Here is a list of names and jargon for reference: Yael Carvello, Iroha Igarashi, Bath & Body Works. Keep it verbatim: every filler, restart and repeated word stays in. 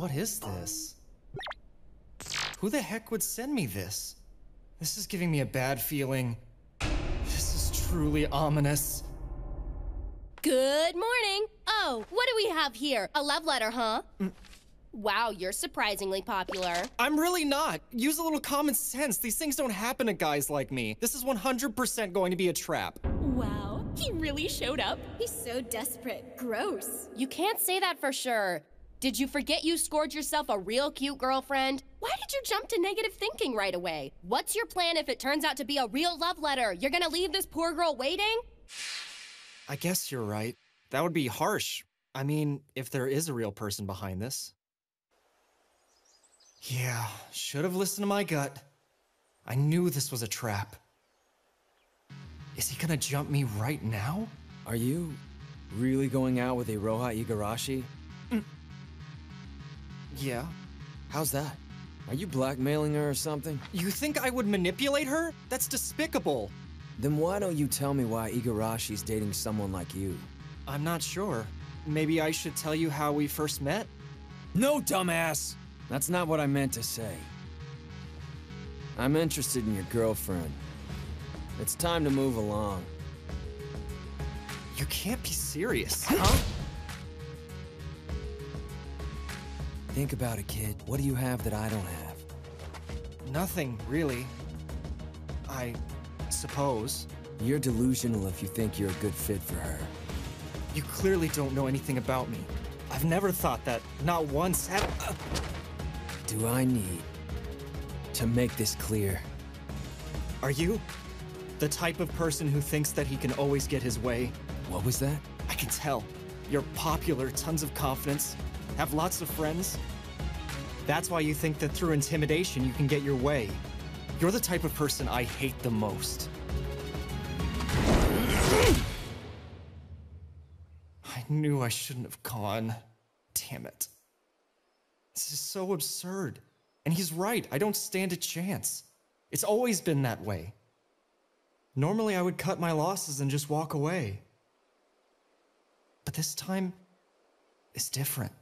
What is this? Who the heck would send me this? This is giving me a bad feeling. This is truly ominous. Good morning. Oh, what do we have here? A love letter, huh? Mm. Wow, you're surprisingly popular. I'm really not. Use a little common sense. These things don't happen to guys like me. This is one hundred percent going to be a trap. Wow, he really showed up. He's so desperate. Gross. You can't say that for sure. Did you forget you scored yourself a real cute girlfriend? Why did you jump to negative thinking right away? What's your plan if it turns out to be a real love letter? You're gonna leave this poor girl waiting? I guess you're right. That would be harsh. I mean, if there is a real person behind this. Yeah, should have listened to my gut. I knew this was a trap. Is he gonna jump me right now? Are you really going out with Iroha Igarashi? Mm. Yeah. How's that? Are you blackmailing her or something? You think I would manipulate her? That's despicable. Then why don't you tell me why Igarashi's dating someone like you? I'm not sure. Maybe I should tell you how we first met? No, dumbass! That's not what I meant to say. I'm interested in your girlfriend. It's time to move along. You can't be serious, huh? Think about it, kid. What do you have that I don't have? Nothing, really. I suppose. You're delusional if you think you're a good fit for her. You clearly don't know anything about me. I've never thought that. Not once have... Uh... Do I need to make this clear? Are you the type of person who thinks that he can always get his way? What was that? I can tell. You're popular, tons of confidence, have lots of friends. That's why you think that through intimidation you can get your way. You're the type of person I hate the most. I knew I shouldn't have gone. Damn it. This is so absurd. And he's right, I don't stand a chance. It's always been that way. Normally I would cut my losses and just walk away. But this time, it's different.